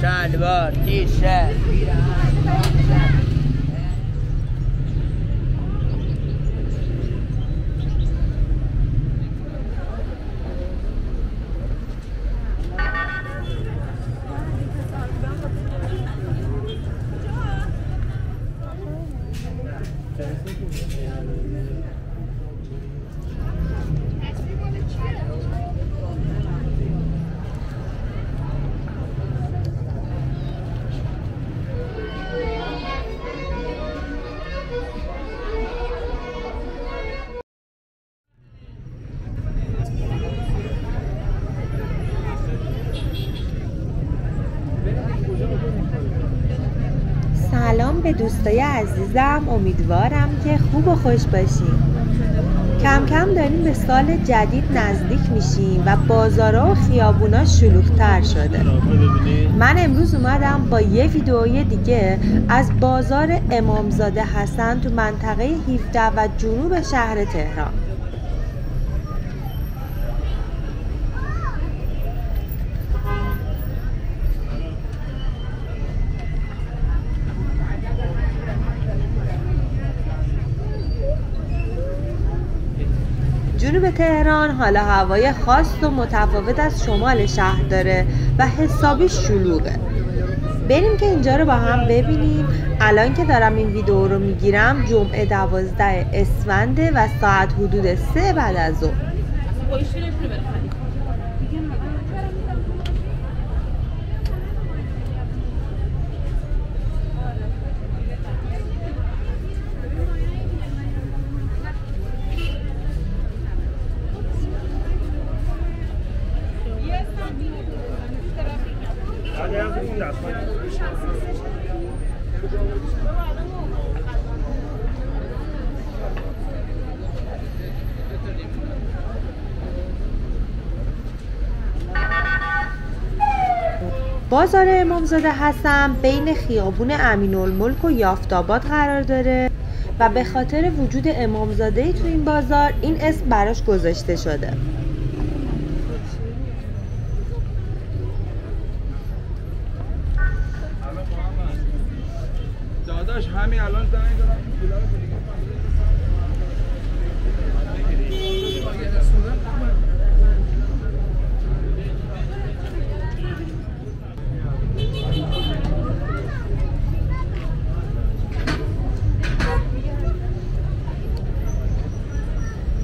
شلوار تیشه دوستای عزیزم، امیدوارم که خوب و خوش باشین. کم کم داریم به سال جدید نزدیک میشیم و بازارا و خیابونا شلوغ‌تر شده. من امروز اومدم با یه ویدئوی دیگه از بازار امامزاده حسن تو منطقه 17 و جنوب شهر تهران. جنوب تهران حالا هوای خاص و متفاوت از شمال شهر داره و حسابی شلوغه. بریم که اینجا رو با هم ببینیم. الان که دارم این ویدیو رو میگیرم جمعه 12 اسفنده و ساعت حدود 3 بعد از ظهر. بازار امامزاده حسن بین خیابون امینالملک و یافت‌آباد قرار داره و به خاطر وجود امامزاده‌ای تو این بازار این اسم براش گذاشته شده.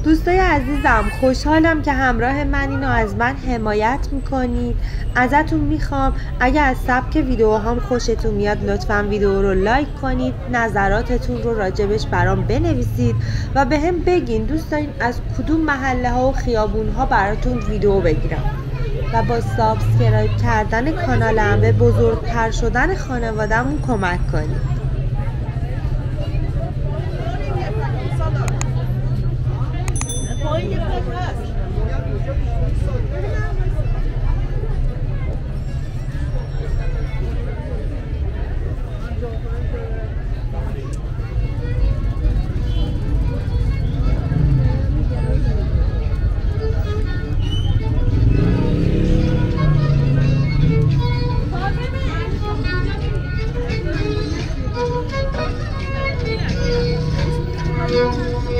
دوستای عزیزم، خوشحالم که همراه من اینو از من حمایت میکنید. ازتون میخوام اگه از سبک ویدیوهام خوشتون میاد لطفا ویدیو رو لایک کنید، نظراتتون رو راجبش برام بنویسید و به هم بگین دوست دارین از کدوم محله ها و خیابون ها براتون ویدیو بگیرم. و با سابسکرایب کردن کانالم به بزرگتر شدن خانواده‌مون کمک کنید.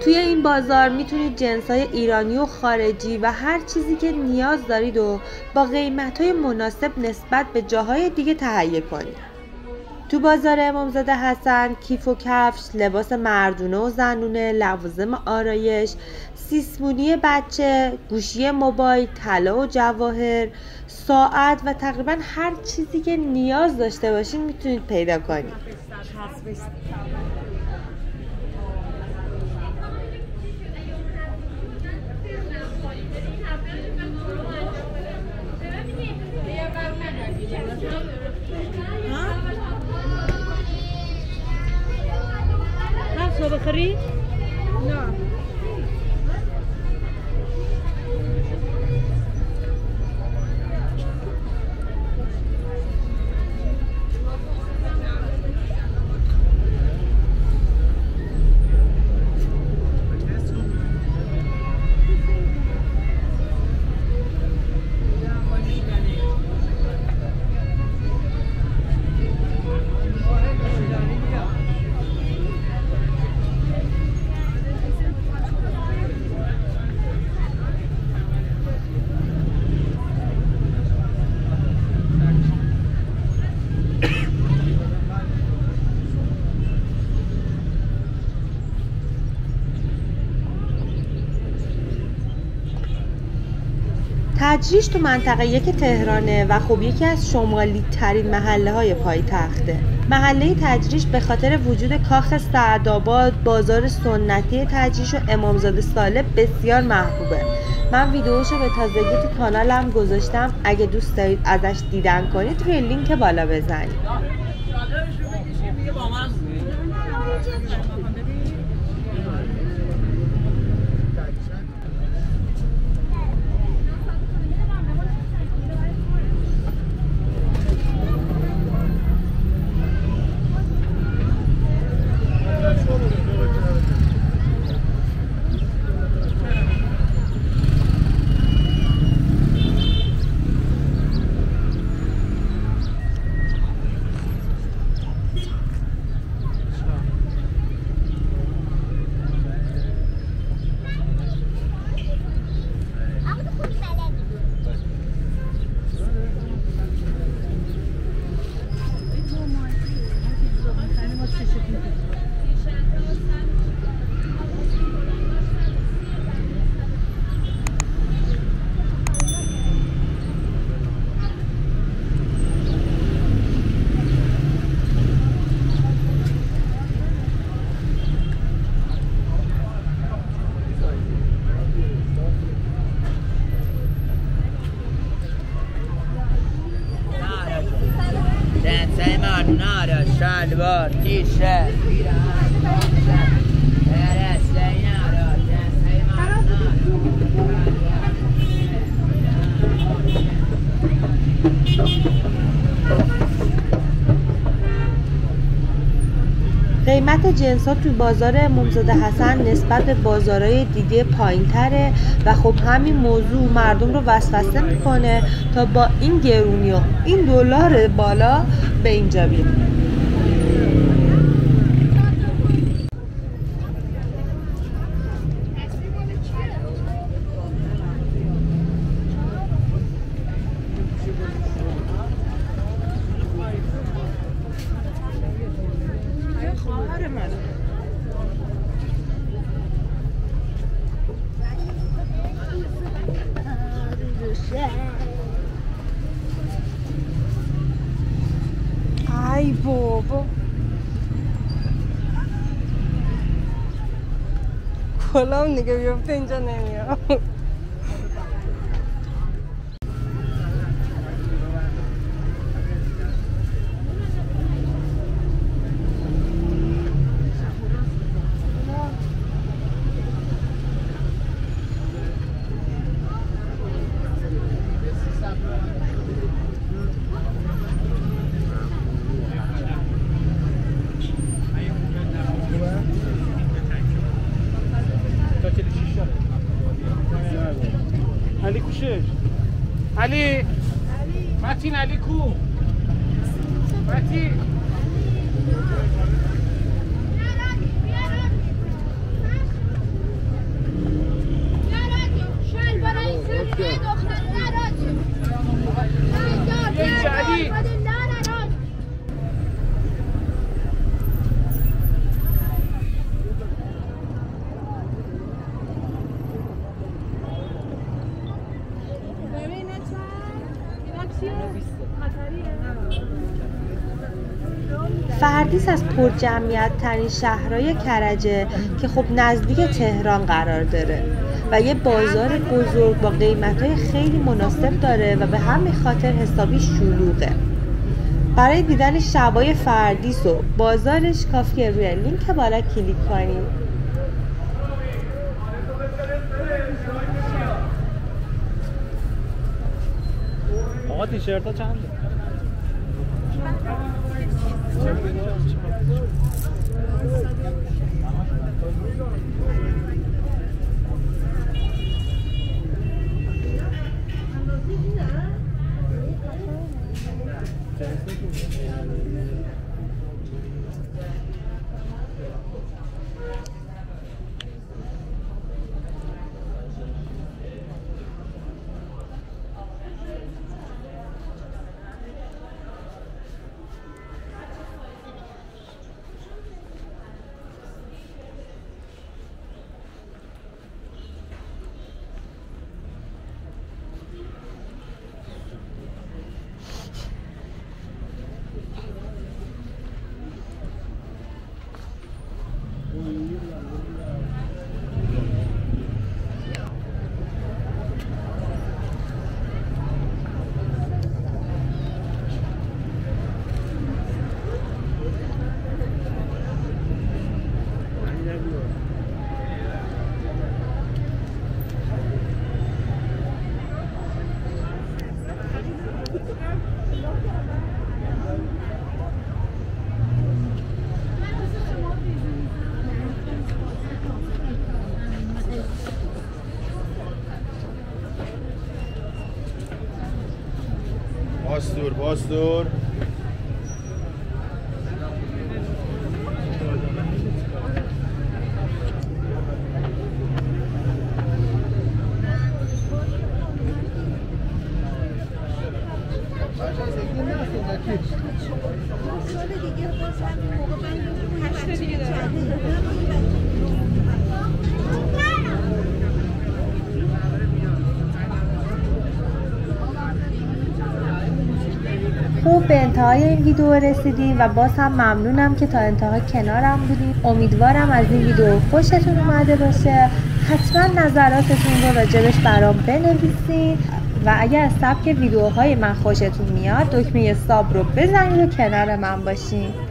توی این بازار میتونید جنس‌های ایرانی و خارجی و هر چیزی که نیاز دارید و با قیمت‌های مناسب نسبت به جاهای دیگه تهیه کنید. تو بازار امامزاده حسن کیف و کفش، لباس مردونه و زنونه، لوازم آرایش، سیسمونی بچه، گوشی موبایل، طلا و جواهر، ساعت و تقریبا هر چیزی که نیاز داشته باشین میتونید پیدا کنید. بخری؟ نه. تجریش تو منطقه 1 تهرانه و خب یکی از شمالی ترین محله های پایتخته. محله تجریش به خاطر وجود کاخ سعدآباد، بازار سنتی تجریش و امامزاده صالح بسیار محبوبه. من ویدیوشو به تازگی تو کانالم گذاشتم، اگه دوست دارید ازش دیدن کنید روی لینک بالا بزنید. شلوار تیشه قیمت جنس ها تو بازار امامزاده حسن نسبت به بازارهای دیگه پایین تره و خب همین موضوع مردم رو وسوسه میکنه تا با این گرونی و این دلار بالا به اینجا بیان. ای بابا کلام دیگه بیفته اینجا نمیام. علی متین علی کو متین تبریز از پرجمعیت ترین شهرهای کرجه که خب نزدیک تهران قرار داره و یه بازار بزرگ با قیمتهای خیلی مناسب داره و به همین خاطر حسابی شلوغه. برای دیدن شبای فردیس و بازارش کافیه روی لینک بالا کلیک کنیم. آقا تیشرت ها چنده؟ باز دور خوب به انتهای این ویدیو رسیدیم و باز هم ممنونم که تا انتها کنارم بودید. امیدوارم از این ویدیو خوشتون اومده باشه. حتما نظراتتون رو راجبش برام بنویسید و اگر از سبک ویدیوهای من خوشتون میاد دکمه ساب رو بزنید و کنار من باشید.